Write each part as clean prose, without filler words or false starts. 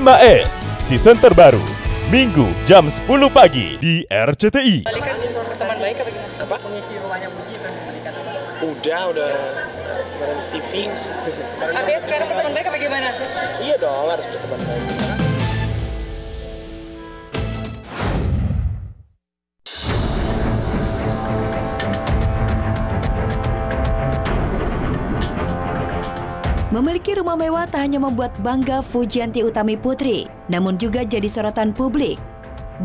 5S season terbaru Minggu jam 10 pagi di RCTI. Teman baik apa gimana? Apa? Mengisi ruangnya Budi kan? Udah bareng TV. Artinya sekarang teman baik apa gimana? Iya dong, harus teman baik. Memiliki rumah mewah tak hanya membuat bangga Fujianti Utami Putri, namun juga jadi sorotan publik.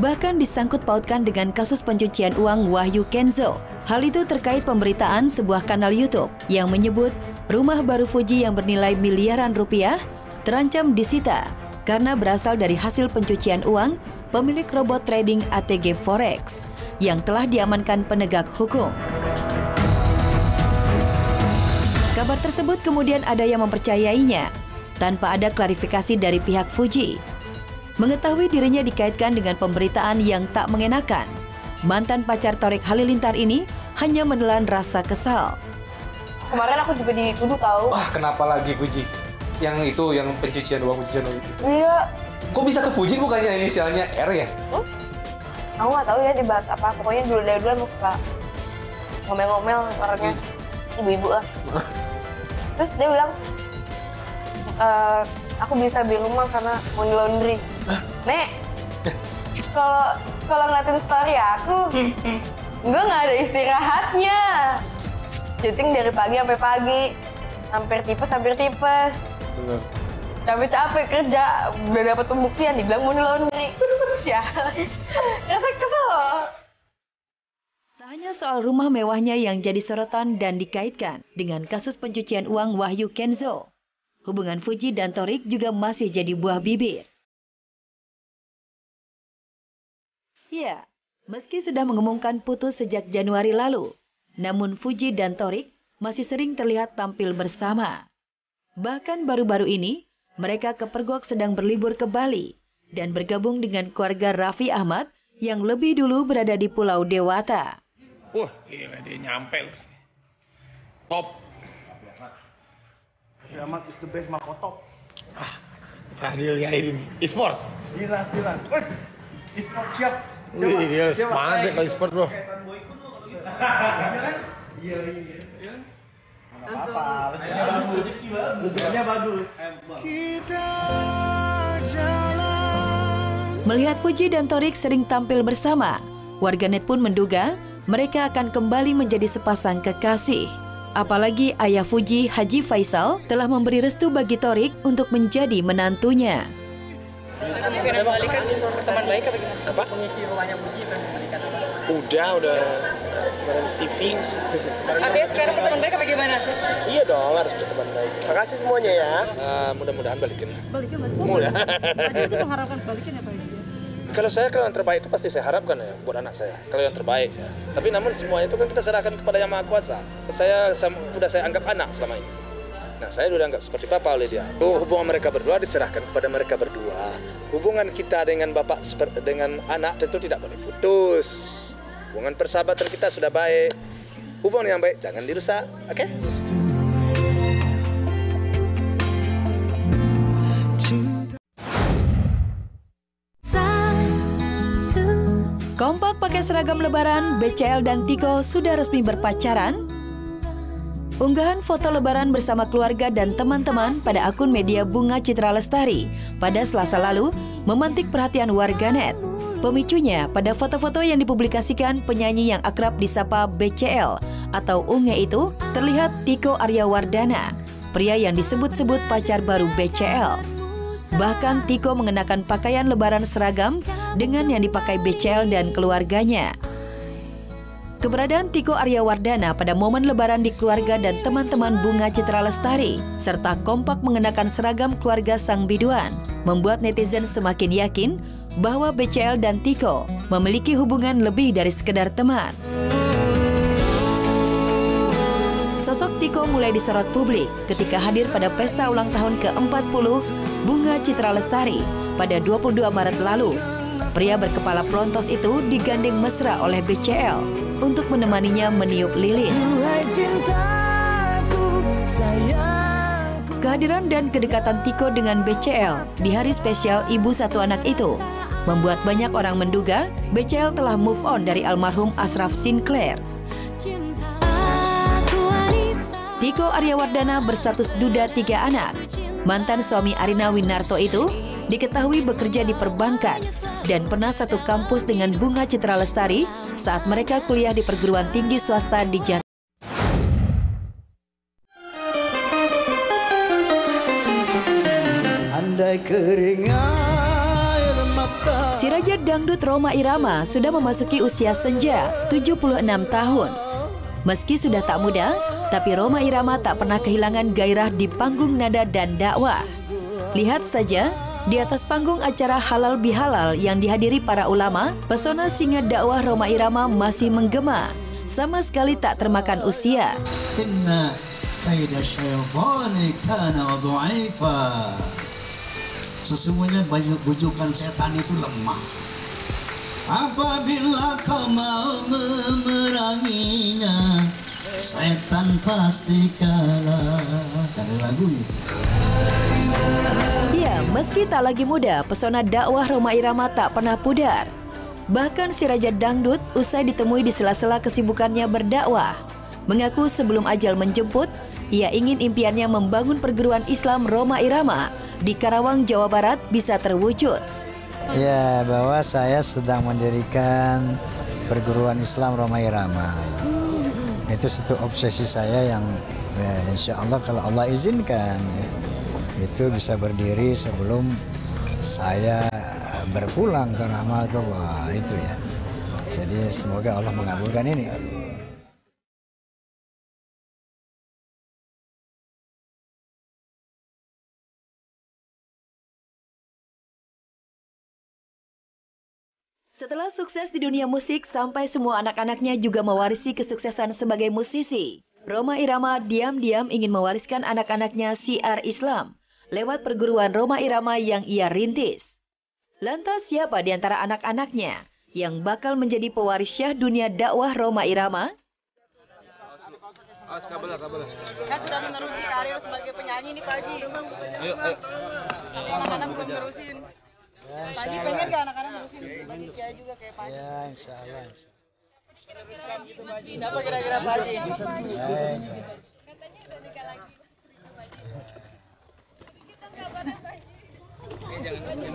Bahkan disangkut pautkan dengan kasus pencucian uang Wahyu Kenzo. Hal itu terkait pemberitaan sebuah kanal YouTube yang menyebut rumah baru Fuji yang bernilai miliaran rupiah terancam disita karena berasal dari hasil pencucian uang pemilik robot trading ATG Forex yang telah diamankan penegak hukum. Kabar tersebut kemudian ada yang mempercayainya, tanpa ada klarifikasi dari pihak Fuji. Mengetahui dirinya dikaitkan dengan pemberitaan yang tak mengenakan, mantan pacar Thariq Halilintar ini hanya menelan rasa kesal. Kemarin aku juga dituduh tahu. Wah, kenapa lagi Fuji? Yang itu, yang pencucian uang itu? Iya. Kok bisa ke Fuji bukannya inisialnya R ya? Aku nggak tahu ya dibahas apa, pokoknya dulu dari dulu muka ngomel-ngomel orangnya. Ibu-ibu lah. Terus dia bilang, aku bisa beli rumah karena money laundry. Nek, kalau ngeliatin story aku, gue nggak ada istirahatnya. Syuting dari pagi sampai pagi, hampir tipes. Capek-capek kerja, udah dapat pembuktian, dibilang money laundry. Ya, rasa kesel loh. Hanya soal rumah mewahnya yang jadi sorotan dan dikaitkan dengan kasus pencucian uang Wahyu Kenzo. Hubungan Fuji dan Thariq juga masih jadi buah bibir. Ya, meski sudah mengumumkan putus sejak Januari lalu, namun Fuji dan Thariq masih sering terlihat tampil bersama. Bahkan baru-baru ini, mereka kepergok sedang berlibur ke Bali dan bergabung dengan keluarga Raffi Ahmad yang lebih dulu berada di Pulau Dewata. Wah, gila dia nyampe lu sih. Top. Raffi Ahmad is the best mako top. Ah, Fadil ya ini. E-sport. Gila. E-sport siap. Wih, semangat deh kalau e-sport bro. Iya. Apa-apa. Bentuknya bagus. Kita jalan. Melihat Fuji dan Thariq sering tampil bersama, warganet pun menduga mereka akan kembali menjadi sepasang kekasih. Apalagi ayah Fuji, Haji Faisal, telah memberi restu bagi Thariq untuk menjadi menantunya. Teman baik apa gimana? Apa? Mengisi ruangnya Fuji dan balikan apa? Udah bareng TV. Artinya sekarang teman baik apa gimana? Iya dong, harus teman baik. Makasih semuanya ya. Mudah-mudahan balikin. Balikin Mas. Mudah. Tadi itu mengharapkan balikin ya Pak Haji? Kalau saya, kalau yang terbaik itu pasti saya harapkan ya buat anak saya. Kalau yang terbaik, ya. Tapi namun semuanya itu kan kita serahkan kepada Yang Maha Kuasa. Saya anggap anak selama ini. Nah, saya sudah anggap seperti papa oleh dia. Hubungan mereka berdua diserahkan kepada mereka berdua. Hubungan kita dengan bapak dengan anak tentu tidak boleh putus. Hubungan persahabatan kita sudah baik. Hubungan yang baik jangan dirusak, oke? Kompak pakai seragam lebaran, BCL dan Tiko sudah resmi berpacaran. Unggahan foto lebaran bersama keluarga dan teman-teman pada akun media Bunga Citra Lestari pada Selasa lalu memantik perhatian warganet. Pemicunya pada foto-foto yang dipublikasikan penyanyi yang akrab disapa BCL atau Unge itu terlihat Tiko Aryawardana, pria yang disebut-sebut pacar baru BCL. Bahkan Tiko mengenakan pakaian lebaran seragam dengan yang dipakai BCL dan keluarganya. Keberadaan Tiko Aryawardana pada momen lebaran di keluarga dan teman-teman Bunga Citra Lestari, serta kompak mengenakan seragam keluarga sang biduan, membuat netizen semakin yakin bahwa BCL dan Tiko memiliki hubungan lebih dari sekedar teman. Sosok Tiko mulai disorot publik ketika hadir pada pesta ulang tahun ke-40 Bunga Citra Lestari pada 22 Maret lalu. Pria berkepala plontos itu digandeng mesra oleh BCL untuk menemaninya meniup lilin. Kehadiran dan kedekatan Tiko dengan BCL di hari spesial ibu satu anak itu membuat banyak orang menduga BCL telah move on dari almarhum Ashraf Sinclair. Tiko Aryawardana berstatus duda 3 anak. Mantan suami Arina Winarto itu diketahui bekerja di perbankan dan pernah satu kampus dengan Bunga Citra Lestari saat mereka kuliah di perguruan tinggi swasta di Jakarta. Andai si raja dangdut Rhoma Irama sudah memasuki usia senja 76 tahun. Meski sudah tak muda, tapi Rhoma Irama tak pernah kehilangan gairah di panggung nada dan dakwah. Lihat saja, di atas panggung acara halal bihalal yang dihadiri para ulama, pesona singa dakwah Rhoma Irama masih menggema, sama sekali tak termakan usia. Sesungguhnya banyak bujukan setan itu lemah. Apabila kau mau memeranginya, setan pasti kalah. Dari lagunya. Ya, meski tak lagi muda, pesona dakwah Rhoma Irama tak pernah pudar. Bahkan si raja dangdut usai ditemui di sela-sela kesibukannya berdakwah, mengaku sebelum ajal menjemput, ia ingin impiannya membangun perguruan Islam Rhoma Irama di Karawang, Jawa Barat bisa terwujud. Ya, bahwa saya sedang mendirikan perguruan Islam Rhoma Irama. Itu satu obsesi saya yang ya, insya Allah kalau Allah izinkan ya, itu bisa berdiri sebelum saya berpulang ke rahmatullah itu ya. Jadi semoga Allah mengabulkan ini. Setelah sukses di dunia musik, sampai semua anak-anaknya juga mewarisi kesuksesan sebagai musisi. Rhoma Irama diam-diam ingin mewariskan anak-anaknya syiar Islam lewat perguruan Rhoma Irama yang ia rintis. Lantas siapa di antara anak-anaknya yang bakal menjadi pewaris syah dunia dakwah Rhoma Irama? Kan sudah menerusi karir sebagai penyanyi nih Pak Haji. Tapi anak-anak belum terusin. Tadi pengen gak anak-anak ngurusin sebagai kiai juga kayak Pak Haji? Ya, insya Allah. Kenapa kira-kira Pak Haji? Katanya udah nikah lagi.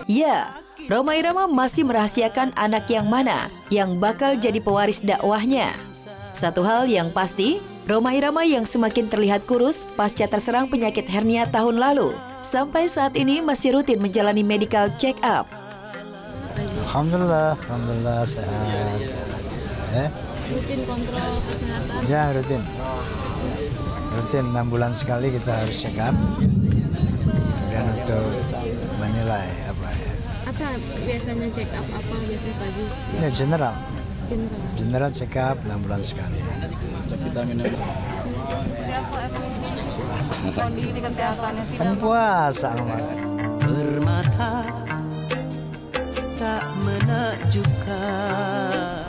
Ya, Rhoma Irama masih merahasiakan anak yang mana yang bakal jadi pewaris dakwahnya. Satu hal yang pasti, Rhoma Irama yang semakin terlihat kurus pasca terserang penyakit hernia tahun lalu, sampai saat ini masih rutin menjalani medical check up. Alhamdulillah sehat. Ya. Rutin kontrol kesehatan. Ya rutin. Rutin 6 bulan sekali kita harus check up. Kemudian untuk menilai apa ya. Apa biasanya check up apa biasanya pagi? Ya general. General check up 6 bulan sekali. Kan puasa bermata tak menakjubkan.